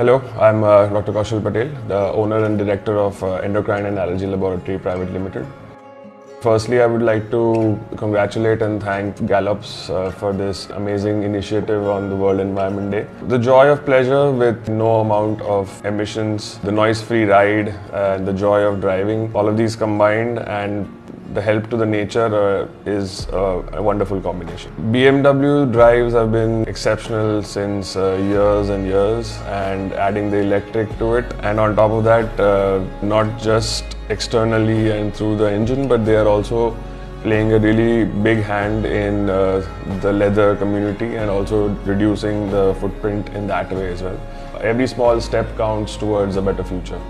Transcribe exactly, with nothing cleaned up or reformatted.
Hello, I'm uh, Doctor Kaushal Patel, the owner and director of uh, Endocrine and Allergy Laboratory, Private Limited. Firstly, I would like to congratulate and thank Gallops uh, for this amazing initiative on the World Environment Day. The joy of pleasure with no amount of emissions, the noise-free ride, uh, the joy of driving, all of these combined and the help to the nature uh, is uh, a wonderful combination. B M W drives have been exceptional since uh, years and years, and adding the electric to it, and on top of that uh, not just externally and through the engine, but they are also playing a really big hand in uh, the leather community and also reducing the footprint in that way as well. Every small step counts towards a better future.